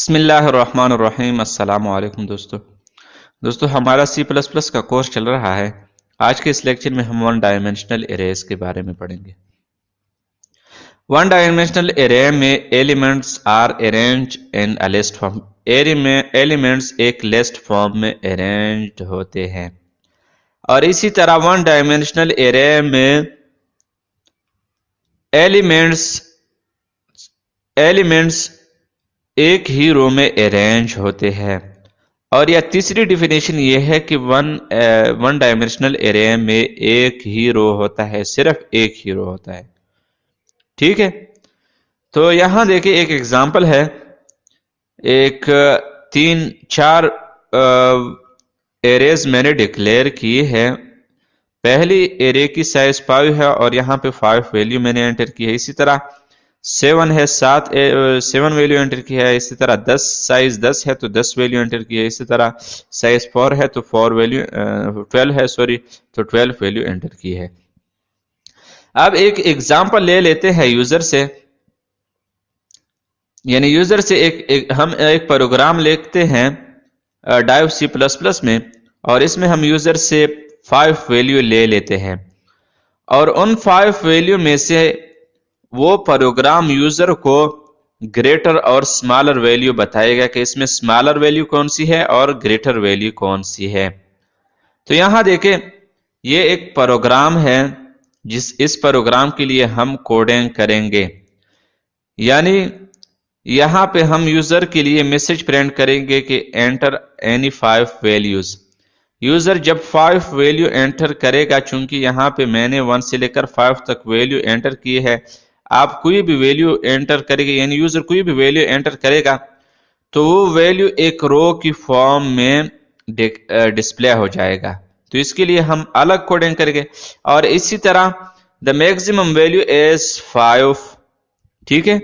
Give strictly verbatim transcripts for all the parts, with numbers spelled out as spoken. बिस्मिल्लाहिर्रहमानिर्रहीम। अस्सलाम वालेकुम दोस्तों दोस्तों हमारा सी प्लस प्लस का कोर्स चल रहा है। आज के इस लेक्चर में हम वन डायमेंशनल एरेज के बारे में पढ़ेंगे। वन डायमेंशनल एरे में elements are arrange in a list form. Array में एलिमेंट्स एक लिस्ट फॉर्म में अरेंज होते हैं और इसी तरह वन डायमेंशनल एरे में एलिमेंट्स एलिमेंट्स एक ही रो में अरेंज होते हैं। और यह तीसरी डिफिनेशन ये है कि वन वन डायमेंशनल एरे में एक ही रो होता है, सिर्फ एक ही रो होता है। ठीक है, तो यहाँ देखिए एक एग्जाम्पल है, एक तीन चार एरेज मैंने डिक्लेयर किए हैं। पहली एरे की साइज फाइव है और यहाँ पे फाइव वैल्यू मैंने एंटर की है। इसी तरह सेवन है, सात सेवन वैल्यू एंटर की है। इसी तरह दस साइज दस है तो दस वैल्यू एंटर की है। इसी तरह साइज फोर है तो फोर वैल्यू ट्वेल्व है सॉरी तो ट्वेल्व वैल्यू एंटर की है। अब एक एग्जाम्पल ले लेते हैं यूजर से, यानी यूजर से एक, एक हम एक प्रोग्राम लिखते हैं डाइव सी प्लस प्लस में और इसमें हम यूजर से फाइव वैल्यू ले लेते हैं और उन फाइव वैल्यू में से वो प्रोग्राम यूजर को ग्रेटर और स्मॉलर वैल्यू बताएगा कि इसमें स्मॉलर वैल्यू कौन सी है और ग्रेटर वैल्यू कौन सी है। तो यहाँ देखें ये एक प्रोग्राम है जिस इस प्रोग्राम के लिए हम कोडिंग करेंगे, यानी यहाँ पे हम यूजर के लिए मैसेज प्रिंट करेंगे कि enter any five values. User जब फाइव वैल्यू एंटर करेगा, चूंकि यहाँ पे मैंने वन से लेकर फाइव तक वैल्यू एंटर की है, आप कोई भी वैल्यू एंटर करेंगे यानी यूजर कोई भी वैल्यू एंटर करेगा तो वो वैल्यू एक रो की फॉर्म में डिस्प्ले हो जाएगा। तो इसके लिए हम अलग कोडिंग करेंगे। और इसी तरह the maximum value is five. ठीक है,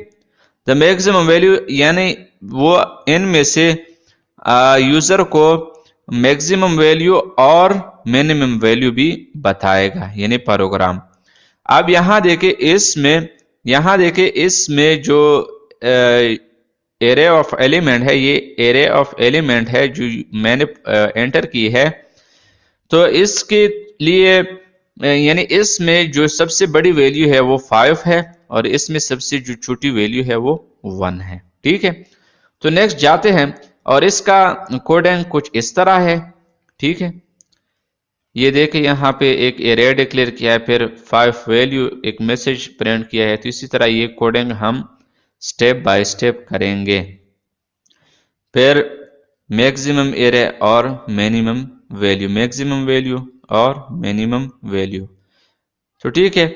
द मैक्सिमम वैल्यू यानी वो इनमें से यूजर को मैक्सिमम वैल्यू और मिनिमम वैल्यू भी बताएगा यानी प्रोग्राम। अब यहाँ देखे इसमें यहाँ देखे इसमें जो एरे ऑफ एलिमेंट है, ये एरे ऑफ एलिमेंट है जो मैंने एंटर की है, तो इसके लिए यानी इसमें जो सबसे बड़ी वैल्यू है वो फाइव है और इसमें सबसे जो छोटी वैल्यू है वो वन है। ठीक है, तो नेक्स्ट जाते हैं और इसका कोडिंग कुछ इस तरह है। ठीक है, ये देखें यहाँ पे एक एरे डिक्लेयर किया है, फिर फाइव वैल्यू एक मैसेज प्रिंट किया है। तो इसी तरह ये कोडिंग हम स्टेप बाय स्टेप करेंगे, फिर मैक्सिमम एरे और मिनिमम वैल्यू, मैक्सिमम वैल्यू और मिनिमम वैल्यू। तो ठीक है,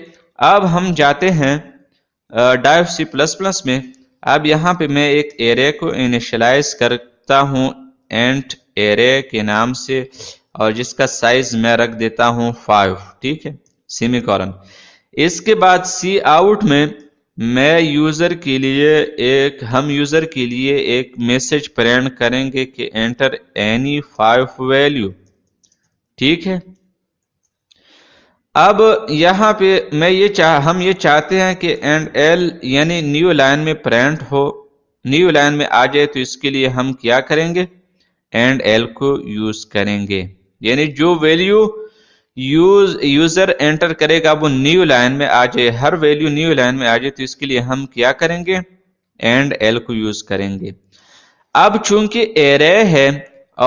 अब हम जाते हैं डाइव सी प्लस प्लस में। अब यहाँ पे मैं एक एरे को इनिशियलाइज कर हूं एंट एरे के नाम से और जिसका साइज मैं रख देता हूं फाइव। ठीक है, सेमीकोलन। इसके बाद सी आउट में मैं यूजर के लिए एक हम यूजर के लिए एक मैसेज प्रिंट करेंगे कि एंटर एनी फाइव वैल्यू। ठीक है, अब यहां पे मैं ये चाह हम ये चाहते हैं कि एंड एल यानी न्यू लाइन में प्रिंट हो, न्यू लाइन में आ जाए। तो इसके लिए हम क्या करेंगे, एंड एल को यूज करेंगे, यानी जो वैल्यू यूज यूजर एंटर करेगा वो न्यू लाइन में आ जाए, हर वैल्यू न्यू लाइन में आ जाए। तो इसके लिए हम क्या करेंगे, एंड एल को यूज करेंगे। अब चूंकि एरे है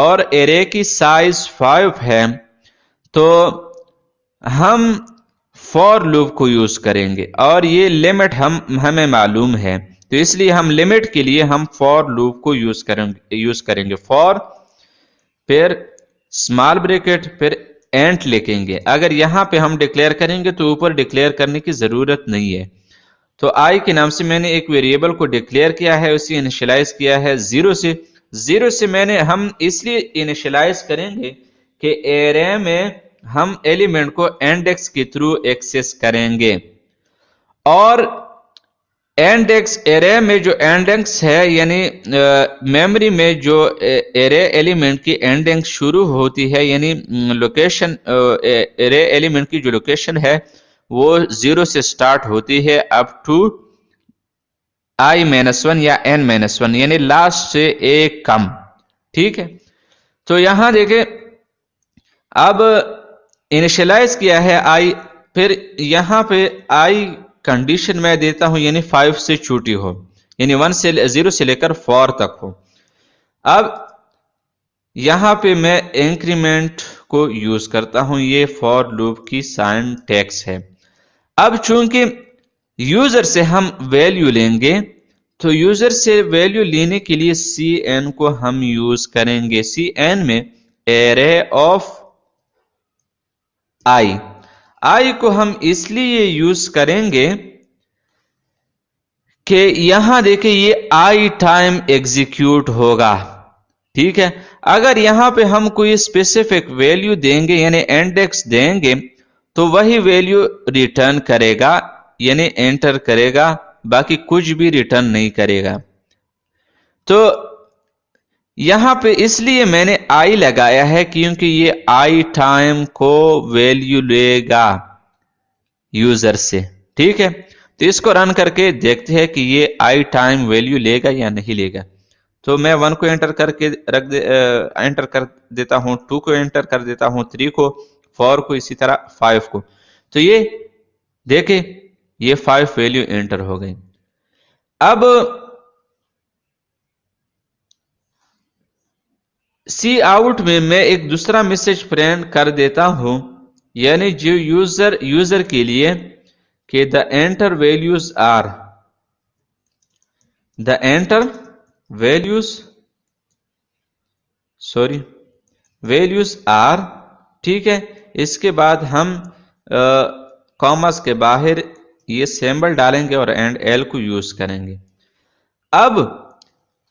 और एरे की साइज फाइव है तो हम फॉर लूप को यूज करेंगे और ये लिमिट हम हमें मालूम है, तो इसलिए हम लिमिट के लिए हम फॉर लूप को यूज करेंगे यूज करेंगे फॉर, फिर स्मॉल ब्रैकेट, फिर एंड लिखेंगे। अगर यहाँ पे हम डिक्लेयर करेंगे तो ऊपर डिक्लेयर करने की जरूरत नहीं है। तो आई के नाम से मैंने एक वेरिएबल को डिक्लेयर किया है, उसे इनिशियलाइज किया है जीरो से। जीरो से मैंने हम इसलिए इनिशियलाइज करेंगे कि एरे में हम एलिमेंट को एंड एक्स के थ्रू एक्सेस करेंगे और एंड एक्स एरे में जो एंड एक्स है यानी मेमोरी में जो एरे एलिमेंट की एंड एक्स शुरू होती है यानी लोकेशन एरे एलिमेंट की जो लोकेशन है वो जीरो से स्टार्ट होती है up to i minus one या एन माइनस वन यानी लास्ट से एक कम। ठीक है, तो यहां देखे अब इनिशियलाइज किया है आई, फिर यहां पे आई कंडीशन मैं देता हूं यानी फाइव से छोटी हो, यानी वन से जीरो से लेकर फोर तक हो। अब यहां पे मैं इंक्रीमेंट को यूज करता हूं, ये फॉर लूप की सिंटैक्स है। अब चूंकि यूजर से हम वैल्यू लेंगे, तो यूजर से वैल्यू लेने के लिए सी एन को हम यूज करेंगे। सी एन में एरे ऑफ आई, आई को हम इसलिए यूज करेंगे कि यहां देखे ये आई टाइम एग्जीक्यूट होगा। ठीक है, अगर यहां पे हम कोई स्पेसिफिक वैल्यू देंगे यानी इंडेक्स देंगे तो वही वैल्यू रिटर्न करेगा यानी एंटर करेगा, बाकी कुछ भी रिटर्न नहीं करेगा। तो यहां पे इसलिए मैंने आई लगाया है क्योंकि ये आई टाइम को वैल्यू लेगा यूजर से। ठीक है, तो इसको रन करके देखते हैं कि ये आई टाइम वैल्यू लेगा या नहीं लेगा। तो मैं वन को एंटर करके रख दे एंटर कर देता हूं, टू को एंटर कर देता हूं, थ्री को, फोर को, इसी तरह फाइव को। तो ये देखे ये फाइव वैल्यू एंटर हो गई। अब सी आउट में मैं एक दूसरा मैसेज प्रिंट कर देता हूं, यानी जो यूजर यूजर के लिए कि the enter values are the enter values sorry values are. ठीक है, इसके बाद हम कॉमर्स के बाहर ये सिंबल डालेंगे और एंड एल को यूज करेंगे। अब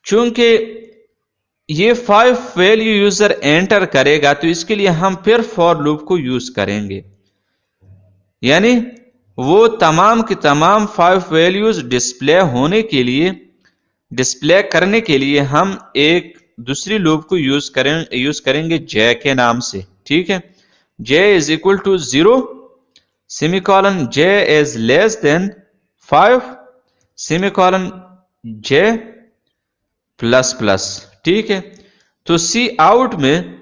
चूंकि ये फाइव वैल्यू यूजर एंटर करेगा तो इसके लिए हम फिर फॉर लूप को यूज करेंगे, यानी वो तमाम के तमाम फाइव वैल्यूज डिस्प्ले होने के लिए डिस्प्ले करने के लिए हम एक दूसरी लूप को यूज करें यूज करेंगे जे के नाम से। ठीक है, j is equal to zero semicolon j is less than five semicolon j plus plus. ठीक है, तो सी आउट में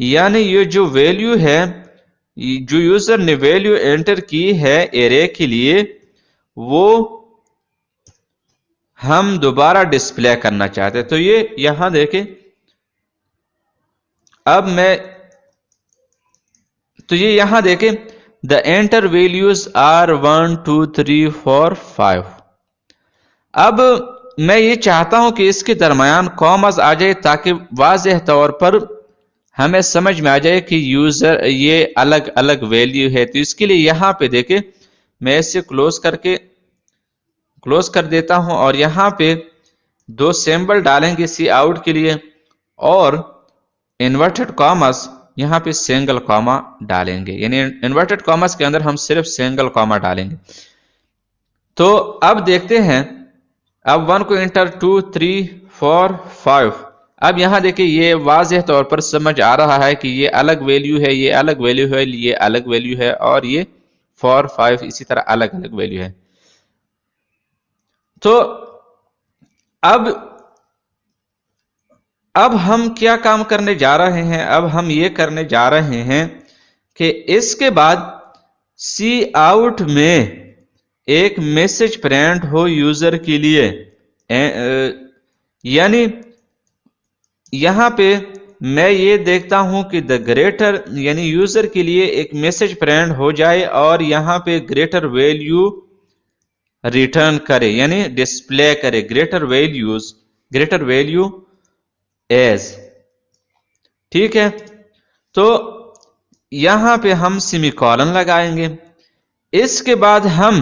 यानी ये जो वैल्यू है जो यूजर ने वैल्यू एंटर की है एरे के लिए वो हम दोबारा डिस्प्ले करना चाहते हैं। तो ये यहां देखें, अब मैं तो ये यहां देखें the enter values are one two three four five. अब मैं ये चाहता हूं कि इसके दरमियान कॉमास आ जाए ताकि वाजह तौर पर हमें समझ में आ जाए कि यूजर ये अलग अलग वैल्यू है। तो इसके लिए यहां पे देखें मैं इसे क्लोज करके क्लोज कर देता हूं और यहां पे दो सिंबल डालेंगे सी आउट के लिए और इन्वर्टेड कॉमर्स यहां पे सिंगल कॉमा डालेंगे, यानी इन्वर्टेड कॉमर्स के अंदर हम सिर्फ सिंगल कॉमा डालेंगे। तो अब देखते हैं, अब वन को enter two three four five. अब यहां देखिए ये वाजह तौर पर समझ आ रहा है कि ये अलग वैल्यू है, ये अलग वैल्यू है, ये अलग वैल्यू है और ये फोर फाइव इसी तरह अलग अलग वैल्यू है। तो अब अब हम क्या काम करने जा रहे हैं, अब हम ये करने जा रहे हैं कि इसके बाद सी आउट में एक मैसेज प्रिंट हो यूजर के लिए, यानी यहां पे मैं ये देखता हूं कि द ग्रेटर यानी यूजर के लिए एक मैसेज प्रिंट हो जाए और यहां पे ग्रेटर वैल्यू रिटर्न करे यानी डिस्प्ले करे greater values greater value is. ठीक है, तो यहां पे हम सेमीकॉलन लगाएंगे। इसके बाद हम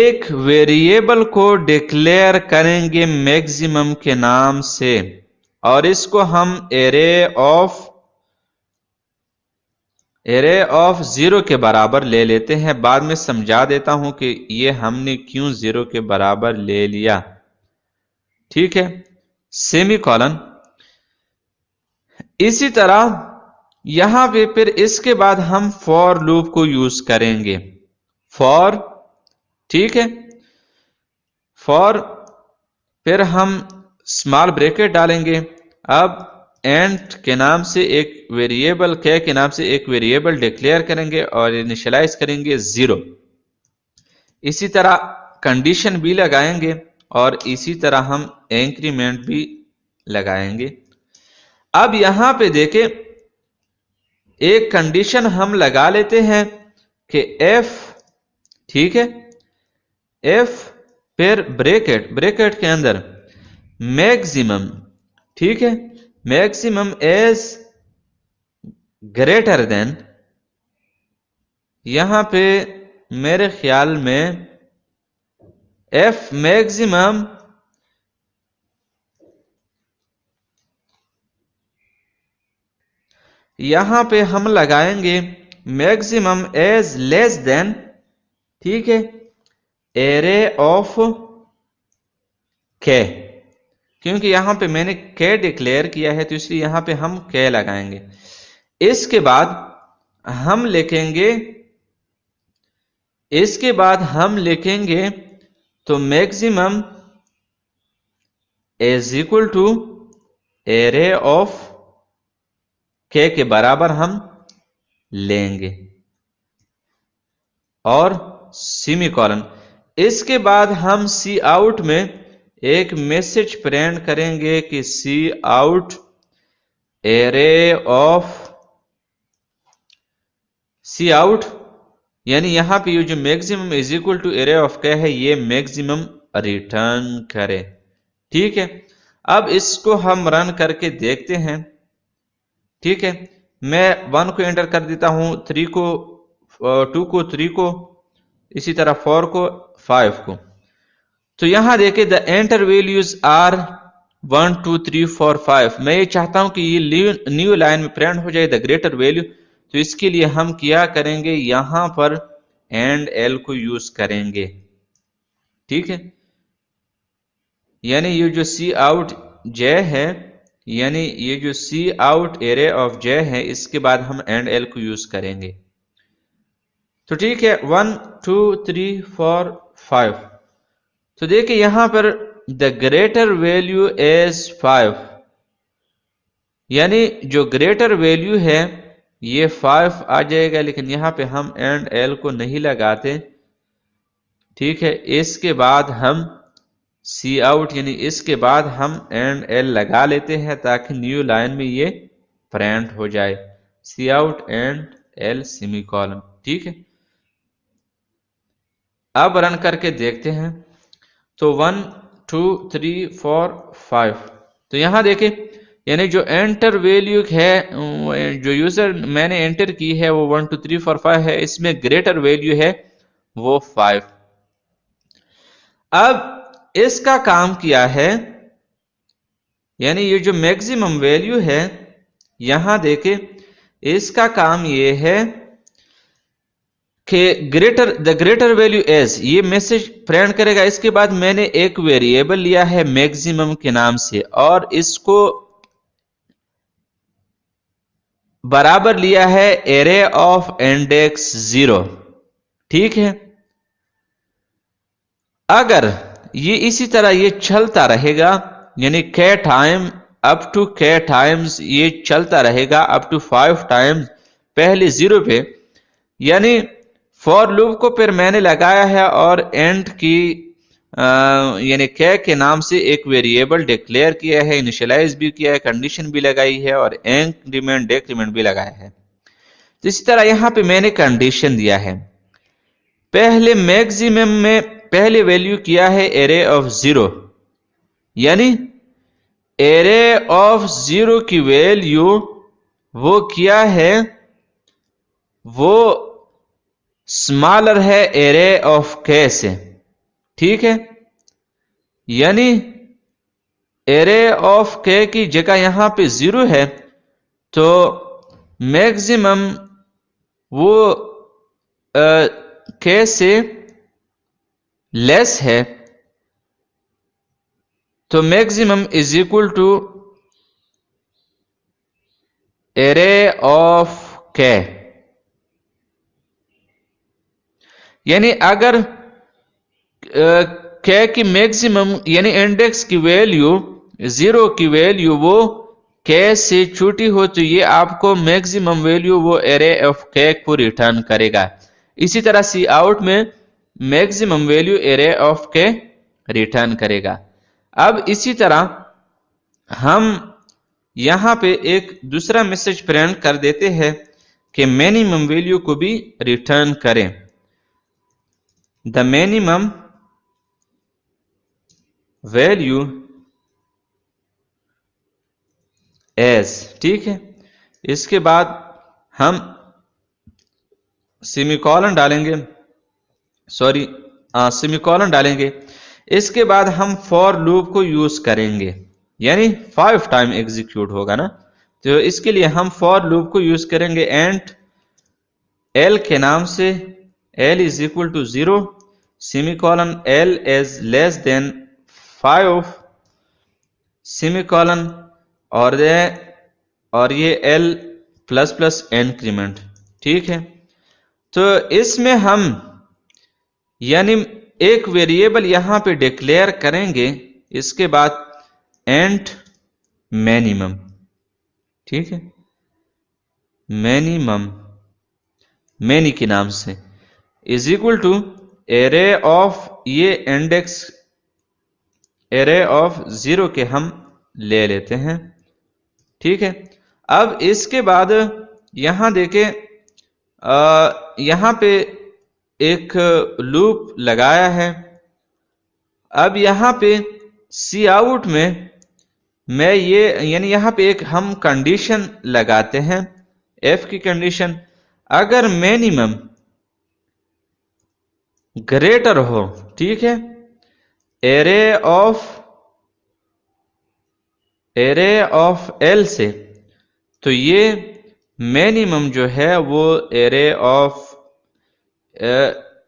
एक वेरिएबल को डिक्लेयर करेंगे मैक्सिमम के नाम से और इसको हम array of array of zero के बराबर ले लेते हैं। बाद में समझा देता हूं कि ये हमने क्यों जीरो के बराबर ले लिया। ठीक है, सेमीकॉलन। इसी तरह यहां पे फिर इसके बाद हम फॉर लूप को यूज करेंगे फॉर। ठीक है, फॉर, फिर हम स्मॉल ब्रेकेट डालेंगे। अब एंड के नाम से एक वेरिएबल के के नाम से एक वेरिएबल डिक्लेयर करेंगे और इनिशियलाइज करेंगे जीरो। इसी तरह कंडीशन भी लगाएंगे और इसी तरह हम इंक्रीमेंट भी लगाएंगे। अब यहां पे देखें, एक कंडीशन हम लगा लेते हैं कि एफ, ठीक है, एफ फिर ब्रेकेट, ब्रेकेट के अंदर मैक्सिमम, ठीक है, मैक्सिमम एज ग्रेटर देन, यहां पे मेरे ख्याल में एफ मैक्सिमम यहां पे हम लगाएंगे मैक्सिमम एज लेस देन, ठीक है, एरे ऑफ के, क्योंकि यहां पे मैंने के डिक्लेयर किया है तो इसलिए यहां पे हम के लगाएंगे। इसके बाद हम लिखेंगे इसके बाद हम लिखेंगे तो maximum is equal to array of k के बराबर हम लेंगे और सेमी कॉलन। इसके बाद हम सी आउट में एक मैसेज प्रिंट करेंगे कि सी out array of C out, यानी यहां पे ये जो maximum is equal to array of k है ये मैक्सिमम रिटर्न करे, ठीक है। अब इसको हम रन करके देखते हैं, ठीक है। मैं वन को एंटर कर देता हूं, थ्री को, टू को, थ्री को, इसी तरह फोर को, फाइव को। तो यहां देखे the enter values are one two three four five. मैं ये चाहता हूं कि ये न्यू लाइन में प्रिंट हो जाए द ग्रेटर वैल्यू, तो इसके लिए हम क्या करेंगे, यहां पर एंड एल को यूज करेंगे, ठीक है। यानी ये जो सी आउट जे है, यानी ये जो सी आउट एरे ऑफ जे है, इसके बाद हम एंड एल को यूज करेंगे। तो ठीक है, one two three four five. तो देखिए यहां पर the greater value is five, यानी जो ग्रेटर वैल्यू है ये फाइव आ जाएगा, लेकिन यहां पे हम एंड एल को नहीं लगाते, ठीक है। इसके बाद हम सी आउट, यानी इसके बाद हम एंड एल लगा लेते हैं ताकि न्यू लाइन में ये प्रिंट हो जाए, सी out and L semicolon, ठीक है। अब रन करके देखते हैं, तो one two three four five. तो यहां देखें, यानी जो एंटर वैल्यू है, जो यूजर मैंने एंटर की है वो one two three four five है, इसमें ग्रेटर वैल्यू है वो फाइव। अब इसका काम किया है, यानी ये जो मैक्सिमम वैल्यू है यहां देखे, इसका काम ये है कि greater the greater value as ये मैसेज प्रिंट करेगा। इसके बाद मैंने एक वेरिएबल लिया है मैक्सिमम के नाम से और इसको बराबर लिया है एरे ऑफ इंडेक्स जीरो, ठीक है। अगर ये इसी तरह ये चलता रहेगा, यानी k time up to k times ये चलता रहेगा अप टू फाइव टाइम्स पहले जीरो पे, यानी फॉर लूप को फिर मैंने लगाया है और एंड की यानी k के नाम से एक वेरिएबल डिक्लेयर किया है, इनिशियलाइज भी किया है, कंडीशन भी लगाई है और इंक्रीमेंट डिक्रीमेंट भी लगाया है। तो इसी तरह यहाँ पे मैंने कंडीशन दिया है, पहले मैक्सिमम में पहले वैल्यू किया है एरे ऑफ जीरो, यानी एरे ऑफ जीरो की वैल्यू वो किया है वो स्मॉलर है एरे ऑफ के से, ठीक है। यानी एरे ऑफ के की जगह यहां पे जीरो है, तो मैक्सिमम वो के से लेस है, तो maximum is equal to array of k. यानी अगर है कि मैक्सिमम यानी इंडेक्स की वैल्यू जीरो की वैल्यू वो k से छोटी हो तो ये आपको मैक्सिमम वैल्यू वो एरे ऑफ k को रिटर्न करेगा। इसी तरह सी आउट में maximum value array of k return करेगा। अब इसी तरह हम यहाँ पे एक दूसरा मैसेज प्रिंट कर देते हैं कि मिनिमम वैल्यू को भी रिटर्न करें। द मिनिमम वैल्यू एज, ठीक है। इसके बाद हम सेमीकोलन डालेंगे, सॉरी सेमीकोलन डालेंगे। इसके बाद हम फॉर लूप को यूज करेंगे, यानी फाइव टाइम एग्जीक्यूट होगा ना, तो इसके लिए हम फॉर लूप को यूज करेंगे एंड एल के नाम से। L is equal to zero semicolon L is less than five semicolon और ये और ये एल प्लस प्लस इंक्रीमेंट, ठीक है। तो इसमें हम यानी एक वेरिएबल यहाँ पे डिक्लेयर करेंगे, इसके बाद एंड मिनिमम, ठीक है, मिनिमम मैनी के नाम से is equal to array of ये इंडेक्स एरे ऑफ जीरो के हम ले लेते हैं, ठीक है। अब इसके बाद यहाँ देखे यहाँ पे एक लूप लगाया है। अब यहाँ पे सी आउट में मैं ये यानी यहाँ पे एक हम कंडीशन लगाते हैं, एफ की कंडीशन। अगर मिनिमम ग्रेटर हो, ठीक है, array of array of l से, तो ये मिनिमम जो है वो एरे ऑफ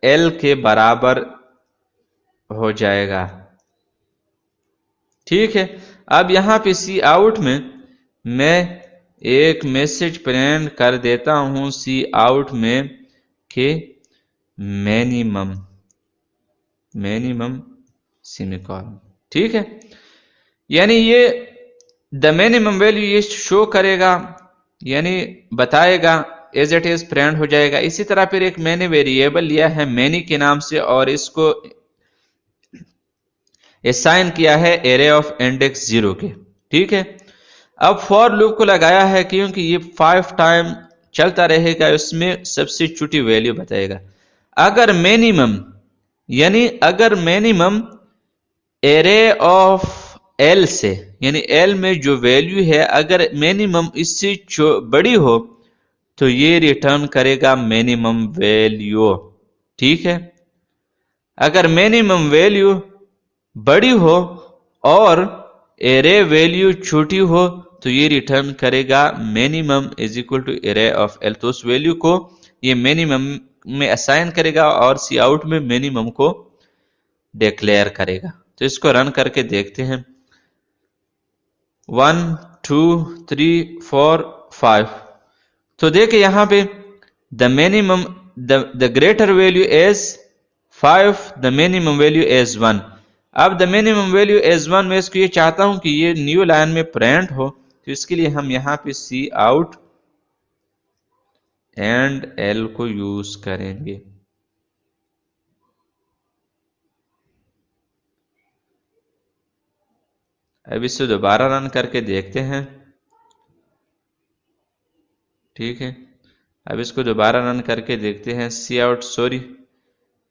एल के बराबर हो जाएगा, ठीक है। अब यहाँ पे सी आउट में मैं एक मैसेज प्रिंट कर देता हूँ सी आउट में कि मिनिमम मिनिमम सेमीकोलन, ठीक है। यानी ये द मिनिमम वैल्यू ये शो करेगा, यानी बताएगा, एज इट इज प्रिंट हो जाएगा। इसी तरह फिर एक मैंने वेरिएबल लिया है मैनी के नाम से और इसको असाइन किया है एरे ऑफ इंडेक्स जीरो के, ठीक है। अब फॉर लूप को लगाया है क्योंकि ये फाइव टाइम चलता रहेगा, उसमें सबसे छोटी वैल्यू बताएगा। अगर मिनिमम यानी अगर मिनिमम एरे ऑफ एल से यानी एल में जो वैल्यू है अगर मिनिमम इससे बड़ी हो तो ये रिटर्न करेगा मिनिमम वैल्यू, ठीक है। अगर मिनिमम वैल्यू बड़ी हो और एरे वैल्यू छोटी हो तो ये रिटर्न करेगा minimum is equal to array of L. तो उस वैल्यू को ये मिनिमम में असाइन करेगा और सी आउट में मिनिमम को डिक्लेयर करेगा। तो इसको रन करके देखते हैं। One two three four five, तो देखे यहाँ पे the minimum the greater value is five, the minimum value is one. अब the minimum value is one में इसको ये चाहता हूं कि ये न्यू लाइन में प्रिंट हो, तो इसके लिए हम यहाँ पे सी आउट एंड एल को यूज करेंगे। अब इससे दोबारा रन करके देखते हैं, ठीक है। अब इसको दोबारा रन करके देखते हैं। सी आउट, सॉरी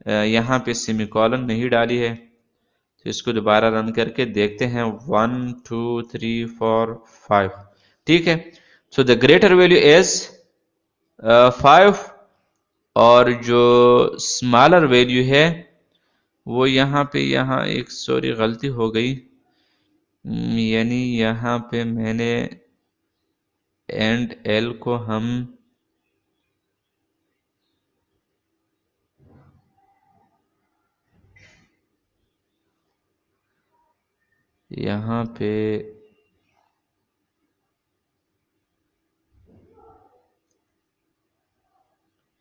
यहाँ पे सेमीकोलन नहीं डाली है, तो इसको दोबारा रन करके देखते हैं। One two three four five, ठीक है। So the greater value is five और जो स्मॉलर वैल्यू है वो यहाँ पे यहाँ एक सॉरी गलती हो गई, यानी यहाँ पे मैंने एंड एल को हम यहाँ पे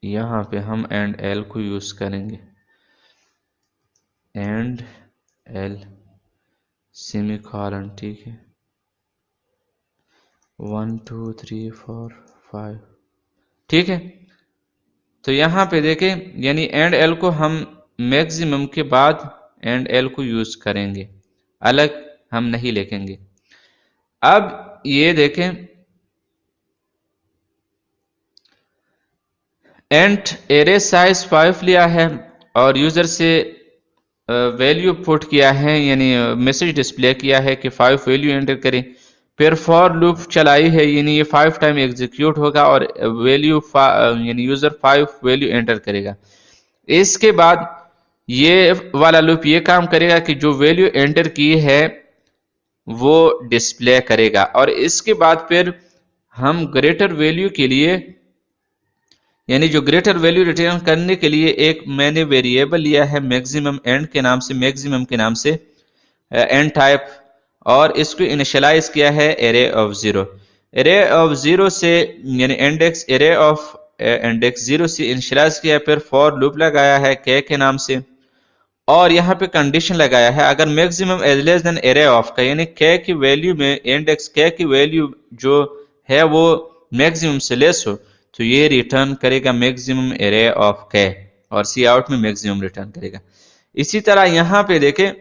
यहाँ पे हम एंड एल को यूज करेंगे एंड एल सेमीकॉलन, ठीक है, one two three four five, ठीक है। तो यहाँ पे देखें यानी एंड एल को हम मैक्सिमम के बाद एंड एल को यूज करेंगे, अलग हम नहीं लिखेंगे। अब ये देखें एंड एरे साइज फाइव लिया है और यूजर से वैल्यू पुट किया है यानी मैसेज डिस्प्ले किया है कि फाइव वैल्यू एंटर करें, फिर फॉर लूप चलाई है यानी ये फाइव टाइम एग्जीक्यूट होगा और वैल्यू यानी यूजर फाइव वैल्यू एंटर करेगा। इसके बाद ये वाला लूप ये काम करेगा कि जो वैल्यू एंटर की है वो डिस्प्ले करेगा और इसके बाद फिर हम ग्रेटर वैल्यू के लिए यानी जो ग्रेटर वैल्यू रिटर्न करने के लिए एक मैंने वेरिएबल लिया है मैक्सिमम एंड के नाम से मैक्सिमम के नाम से एंड टाइप और इसको इनिशियलाइज किया है array of zero. Array of zero से यानी index array of index zero से इनिशियलाइज किया, फिर फॉर लूप लगाया है के के नाम से और यहाँ पे कंडीशन लगाया है अगर maximum as less than array of का यानी के की वैल्यू में इंडेक्स के की वैल्यू जो है वो मैक्सिमम से लेस हो तो ये रिटर्न करेगा मैक्सिमम एरे ऑफ के और सी आउट में मैक्सिमम रिटर्न करेगा। इसी तरह यहाँ पे देखें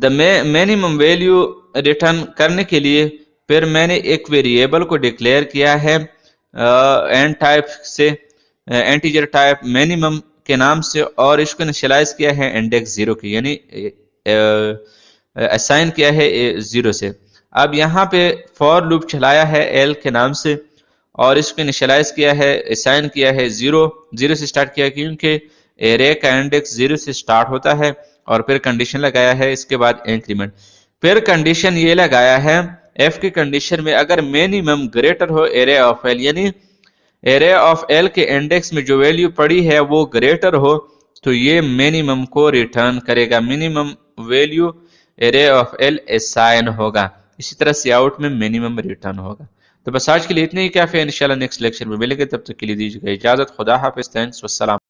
द मिनिमम वैल्यू रिटर्न करने के लिए फिर मैंने एक वेरिएबल को डिक्लेयर किया है एंड टाइप से इंटीजर टाइप मिनिमम के नाम से और इसको इनिशियलाइज किया है इंडेक्स जीरो की यानी असाइन किया है जीरो से। अब यहाँ पे फॉर लूप चलाया है एल के नाम से और इसको इनिशियलाइज किया है असाइन किया है जीरो जीरो से स्टार्ट किया क्योंकि एरे का इंडेक्स जीरो से स्टार्ट होता है और फिर कंडीशन लगाया है इसके बाद इंक्रीमेंट, फिर कंडीशन ये लगाया है एफ की कंडीशन में अगर मिनिमम ग्रेटर हो एरे ऑफ एल यानी एरे ऑफ एल के इंडेक्स में जो वैल्यू पड़ी है वो ग्रेटर हो तो ये मिनिमम को रिटर्न करेगा, minimum value array of L assign होगा। इसी तरह से आउट में मिनिमम रिटर्न होगा। तो बस आज के लिए इतने ही काफी है, इंशाल्लाह नेक्स्ट लेक्चर में मिलेंगे, तब तक के लिए दीजिएगा इजाजत, खुदा हाफिज, थैंक्स, वस्सलाम।